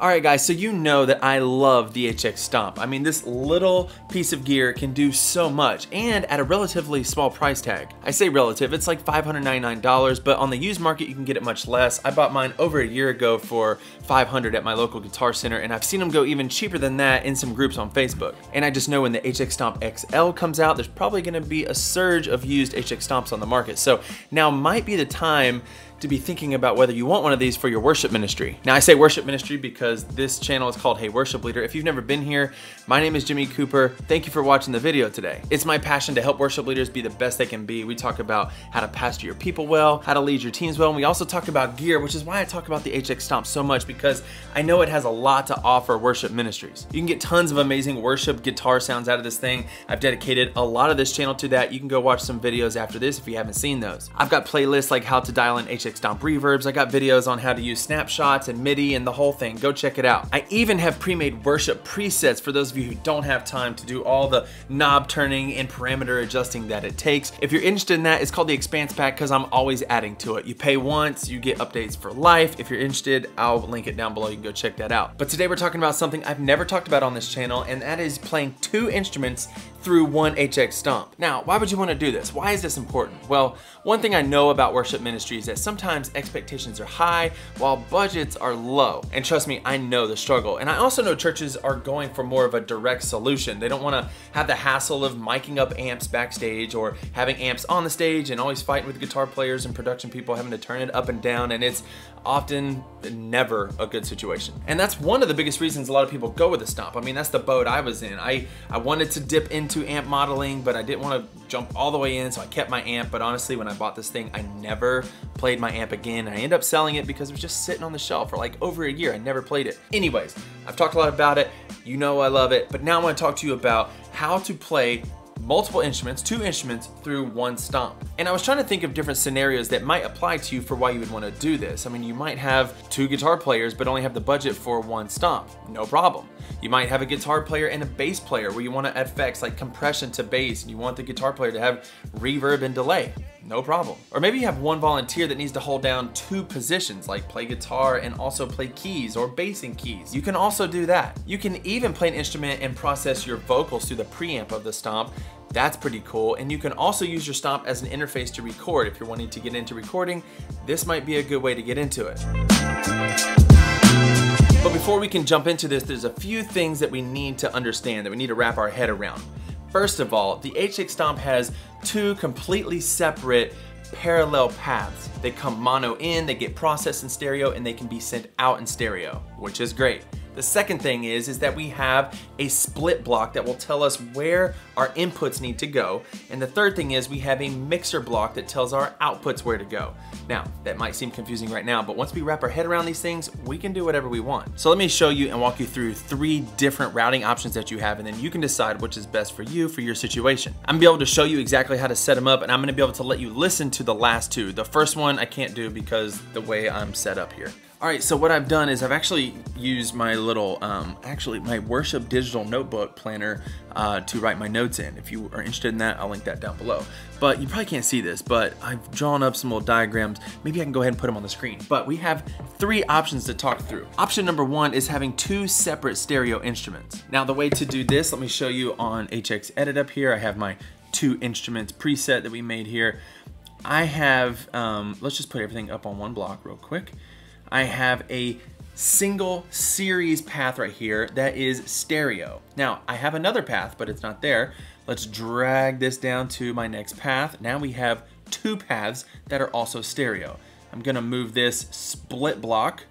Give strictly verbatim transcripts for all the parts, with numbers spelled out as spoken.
All right guys, so you know that I love the H X Stomp. I mean, this little piece of gear can do so much and at a relatively small price tag. I say relative, it's like five hundred ninety-nine dollars, but on the used market you can get it much less. I bought mine over a year ago for five hundred dollars at my local Guitar Center, and I've seen them go even cheaper than that in some groups on Facebook. And I just know when the H X Stomp X L comes out, there's probably gonna be a surge of used H X Stomps on the market. So now might be the time to be thinking about whether you want one of these for your worship ministry. Now I say worship ministry because this channel is called Hey Worship Leader. If you've never been here, my name is Jimmy Cooper. Thank you for watching the video today. It's my passion to help worship leaders be the best they can be. We talk about how to pastor your people well, how to lead your teams well, and we also talk about gear, which is why I talk about the H X Stomp so much, because I know it has a lot to offer worship ministries. You can get tons of amazing worship guitar sounds out of this thing. I've dedicated a lot of this channel to that. You can go watch some videos after this if you haven't seen those. I've got playlists like how to dial in H X Stomp reverbs. I got videos on how to use snapshots and MIDI and the whole thing. Go check it out. I even have pre-made worship presets for those of you who don't have time to do all the knob turning and parameter adjusting that it takes. If you're interested in that, it's called the Expanse Pack because I'm always adding to it. You pay once, you get updates for life. If you're interested, I'll link it down below. You can go check that out. But today we're talking about something I've never talked about on this channel, and that is playing two instruments through one H X Stomp. Now, why would you want to do this? Why is this important? Well, one thing I know about worship ministry is that sometimes expectations are high while budgets are low. And trust me, I know the struggle. And I also know churches are going for more of a direct solution. They don't want to have the hassle of miking up amps backstage or having amps on the stage and always fighting with guitar players and production people having to turn it up and down. And it's often never a good situation. And that's one of the biggest reasons a lot of people go with a Stomp. I mean, that's the boat I was in. I, I wanted to dip into to amp modeling, but I didn't want to jump all the way in, so I kept my amp. But honestly, when I bought this thing, I never played my amp again. And I ended up selling it because it was just sitting on the shelf for like over a year. I never played it. Anyways, I've talked a lot about it. You know I love it. But now I want to talk to you about how to play multiple instruments, two instruments through one stomp. And I was trying to think of different scenarios that might apply to you for why you would want to do this. I mean, you might have two guitar players, but only have the budget for one stomp. No problem. You might have a guitar player and a bass player where you want to add effects like compression to bass, and you want the guitar player to have reverb and delay. No problem. Or maybe you have one volunteer that needs to hold down two positions, like play guitar and also play keys or bass and keys. You can also do that. You can even play an instrument and process your vocals through the preamp of the stomp. That's pretty cool. And you can also use your stomp as an interface to record. If you're wanting to get into recording, this might be a good way to get into it. But before we can jump into this, there's a few things that we need to understand, that we need to wrap our head around. First of all, the H X Stomp has two completely separate parallel paths. They come mono in, they get processed in stereo, and they can be sent out in stereo, which is great. The second thing is, is that we have a split block that will tell us where our inputs need to go. And the third thing is we have a mixer block that tells our outputs where to go. Now, that might seem confusing right now, but once we wrap our head around these things, we can do whatever we want. So let me show you and walk you through three different routing options that you have, and then you can decide which is best for you, for your situation. I'm gonna be able to show you exactly how to set them up, and I'm gonna be able to let you listen to the last two. The first one I can't do because the way I'm set up here. All right, so what I've done is I've actually used my little, um, actually my worship digital notebook planner uh, to write my notes in. If you are interested in that, I'll link that down below. But you probably can't see this, but I've drawn up some little diagrams. Maybe I can go ahead and put them on the screen. But we have three options to talk through. Option number one is having two separate stereo instruments. Now the way to do this, let me show you on H X Edit up here. I have my two instruments preset that we made here. I have, um, let's just put everything up on one block real quick. I have a single series path right here that is stereo. Now, I have another path, but it's not there. Let's drag this down to my next path. Now we have two paths that are also stereo. I'm gonna move this split block.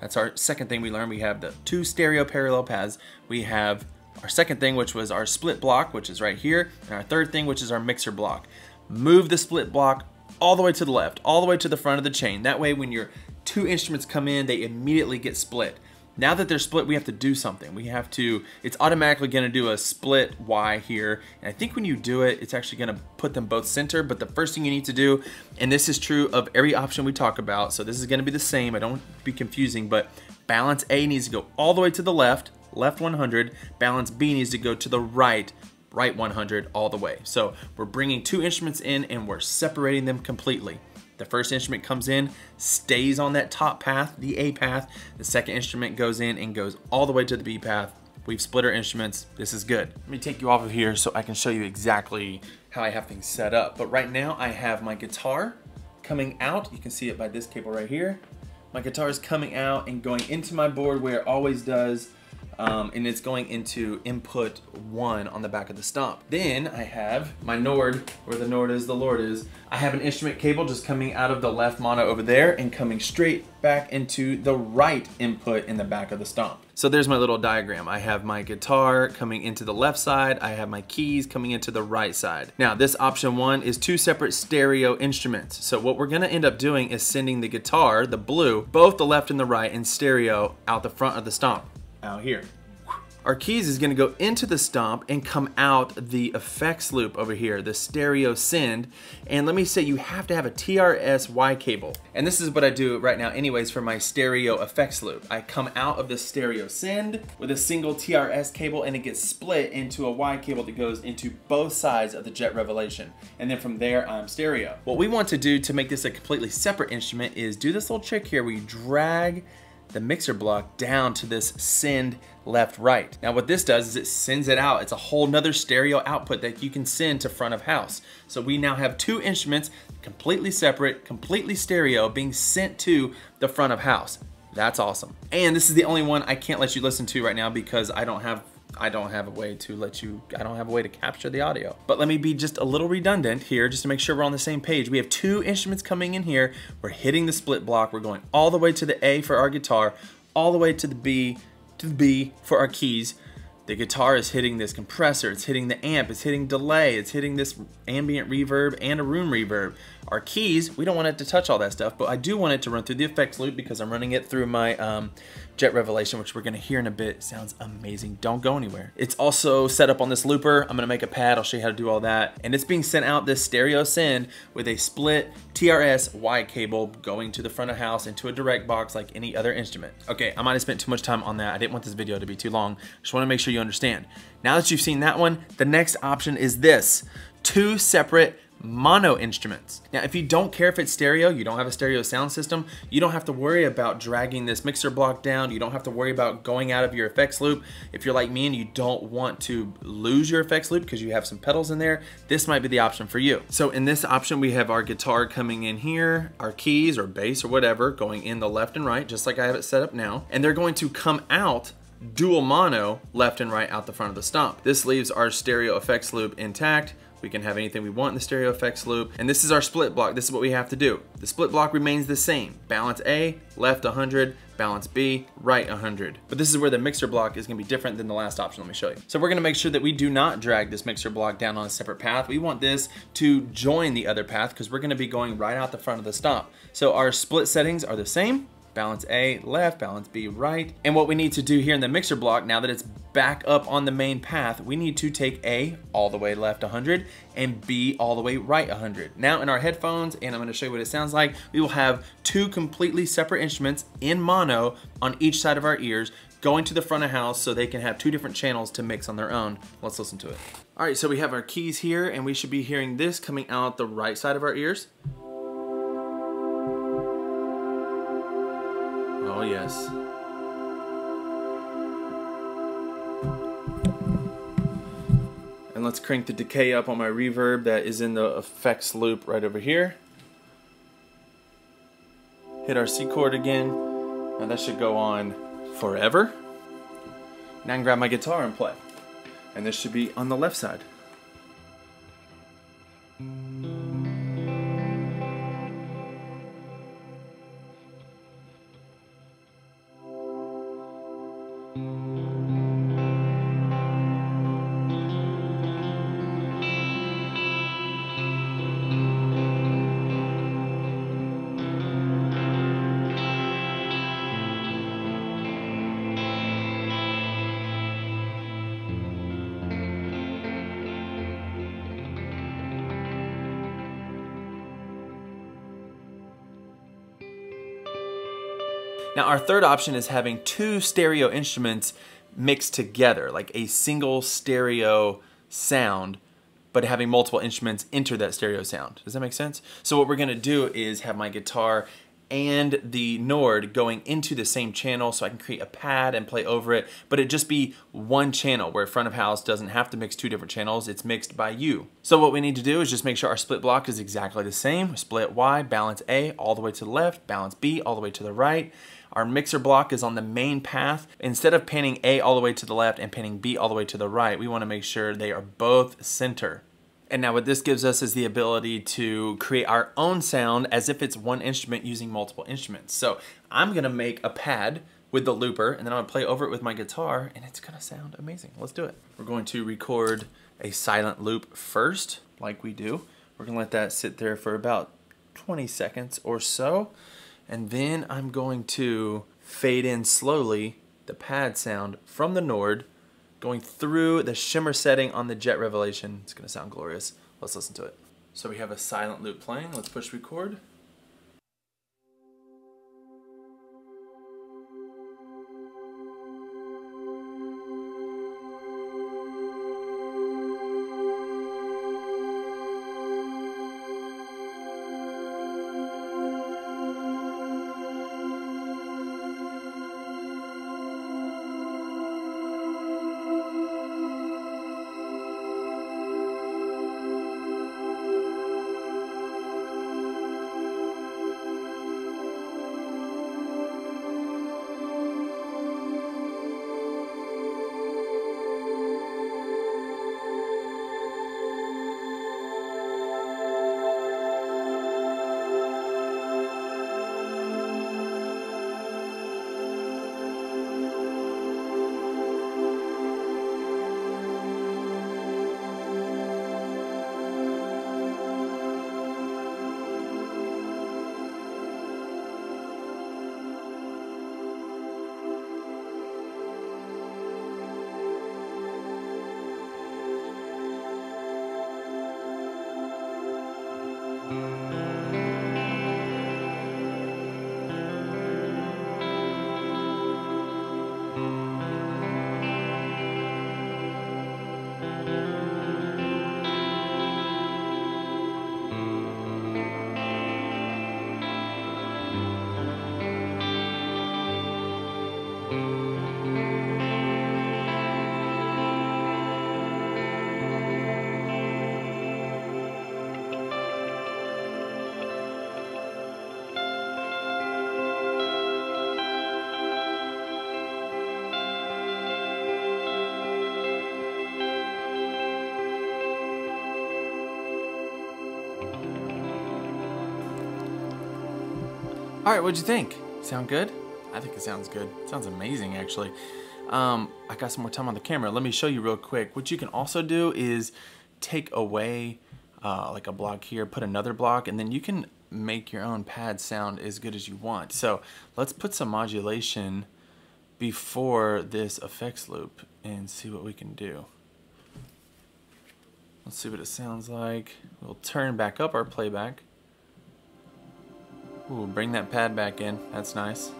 That's our second thing we learned. We have the two stereo parallel paths. We have our second thing, which was our split block, which is right here. And our third thing, which is our mixer block. Move the split block all the way to the left, all the way to the front of the chain. That way, when you're two instruments come in, they immediately get split. Now that they're split, we have to do something. We have to, it's automatically gonna do a split Y here. And I think when you do it, it's actually gonna put them both center, but the first thing you need to do, and this is true of every option we talk about, so this is gonna be the same, I don't want to be confusing, but balance A needs to go all the way to the left, left one hundred, balance B needs to go to the right, right one hundred all the way. So we're bringing two instruments in and we're separating them completely. The first instrument comes in, stays on that top path, the A path. The second instrument goes in and goes all the way to the B path. We've split our instruments. This is good. Let me take you off of here so I can show you exactly how I have things set up. But right now I have my guitar coming out. You can see it by this cable right here. My guitar is coming out and going into my board where it always does. Um, and it's going into input one on the back of the stomp. Then I have my Nord, where the Nord is, the Lord is. I have an instrument cable just coming out of the left mono over there and coming straight back into the right input in the back of the stomp. So there's my little diagram. I have my guitar coming into the left side. I have my keys coming into the right side. Now this option one is two separate stereo instruments. So what we're gonna end up doing is sending the guitar, the blue, both the left and the right in stereo out the front of the stomp. Out here. Our keys is gonna go into the stomp and come out the effects loop over here, the stereo send. And let me say you have to have a T R S Y cable. And this is what I do right now anyways for my stereo effects loop. I come out of the stereo send with a single T R S cable and it gets split into a Y cable that goes into both sides of the Jet Revelation. And then from there, I'm stereo. What we want to do to make this a completely separate instrument is do this little trick here where you drag the mixer block down to this send left right. Now what this does is it sends it out. It's a whole nother stereo output that you can send to front of house. So we now have two instruments, completely separate, completely stereo, being sent to the front of house. That's awesome. And this is the only one I can't let you listen to right now because I don't have I don't have a way to let you, I don't have a way to capture the audio. But let me be just a little redundant here just to make sure we're on the same page. We have two instruments coming in here. We're hitting the split block. We're going all the way to the A for our guitar, all the way to the B, to the B for our keys. The guitar is hitting this compressor, it's hitting the amp, it's hitting delay, it's hitting this ambient reverb and a room reverb. Our keys, we don't want it to touch all that stuff, but I do want it to run through the effects loop because I'm running it through my um, Jet Revelation, which we're gonna hear in a bit. It sounds amazing, don't go anywhere. It's also set up on this looper. I'm gonna make a pad, I'll show you how to do all that. And it's being sent out this stereo send with a split T R S Y cable going to the front of house into a direct box like any other instrument. Okay, I might've spent too much time on that. I didn't want this video to be too long. Just wanna make sure you You understand. Now that you've seen that one, the next option is this, two separate mono instruments. Now, if you don't care if it's stereo, you don't have a stereo sound system, you don't have to worry about dragging this mixer block down. You don't have to worry about going out of your effects loop. If you're like me and you don't want to lose your effects loop because you have some pedals in there, this might be the option for you. So in this option, we have our guitar coming in here, our keys or bass or whatever, going in the left and right, just like I have it set up now. And they're going to come out dual mono left and right out the front of the stomp. This leaves our stereo effects loop intact. We can have anything we want in the stereo effects loop. And this is our split block. This is what we have to do. The split block remains the same. Balance A, left one hundred, balance B, right one hundred. But this is where the mixer block is gonna be different than the last option. Let me show you. So we're gonna make sure that we do not drag this mixer block down on a separate path. We want this to join the other path because we're gonna be going right out the front of the stomp. So our split settings are the same. Balance A left, balance B right. And what we need to do here in the mixer block, now that it's back up on the main path, we need to take A all the way left one hundred and B all the way right one hundred. Now in our headphones, and I'm gonna show you what it sounds like, we will have two completely separate instruments in mono on each side of our ears going to the front of house so they can have two different channels to mix on their own. Let's listen to it. All right, so we have our keys here and we should be hearing this coming out the right side of our ears. Oh yes. And let's crank the decay up on my reverb that is in the effects loop right over here. Hit our C chord again. Now that should go on forever. Now I can grab my guitar and play. And this should be on the left side. Now our third option is having two stereo instruments mixed together, like a single stereo sound, but having multiple instruments enter that stereo sound. Does that make sense? So what we're gonna do is have my guitar and the Nord going into the same channel, so I can create a pad and play over it, but it just be one channel where front of house doesn't have to mix two different channels, it's mixed by you. So what we need to do is just make sure our split block is exactly the same. Split Y, balance A all the way to the left, balance B all the way to the right. Our mixer block is on the main path. Instead of panning A all the way to the left and panning B all the way to the right, we want to make sure they are both center. And now what this gives us is the ability to create our own sound as if it's one instrument using multiple instruments. So I'm gonna make a pad with the looper, and then I'm gonna play over it with my guitar, and it's gonna sound amazing. Let's do it. We're going to record a silent loop first, like we do. We're gonna let that sit there for about twenty seconds or so, and then I'm going to fade in slowly the pad sound from the Nord, going through the shimmer setting on the Jet Revelation. It's gonna sound glorious. Let's listen to it. So we have a silent loop playing. Let's push record. All right, what'd you think? Sound good? I think it sounds good. It sounds amazing, actually. Um, I got some more time on the camera. Let me show you real quick. What you can also do is take away uh, like a block here, put another block, and then you can make your own pad sound as good as you want. So let's put some modulation before this effects loop and see what we can do. Let's see what it sounds like. We'll turn back up our playback. Ooh, bring that pad back in. That's nice.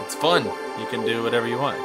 It's fun. You can do whatever you want.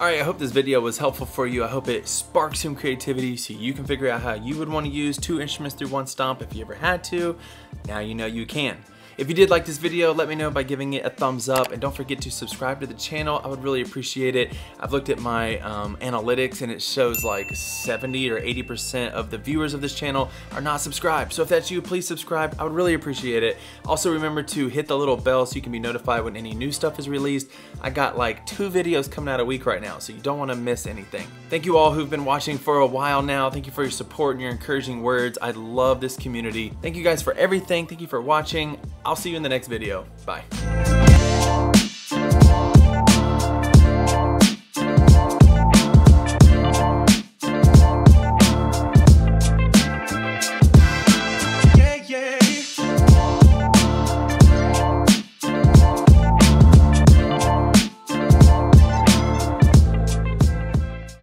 All right, I hope this video was helpful for you. I hope it sparks some creativity so you can figure out how you would want to use two instruments through one stomp if you ever had to. Now you know you can. If you did like this video, let me know by giving it a thumbs up, and don't forget to subscribe to the channel. I would really appreciate it. I've looked at my um, analytics and it shows like seventy or eighty percent of the viewers of this channel are not subscribed. So if that's you, please subscribe. I would really appreciate it. Also remember to hit the little bell so you can be notified when any new stuff is released. I got like two videos coming out a week right now, so you don't wanna miss anything. Thank you all who've been watching for a while now. Thank you for your support and your encouraging words. I love this community. Thank you guys for everything. Thank you for watching. I'll see you in the next video. Bye.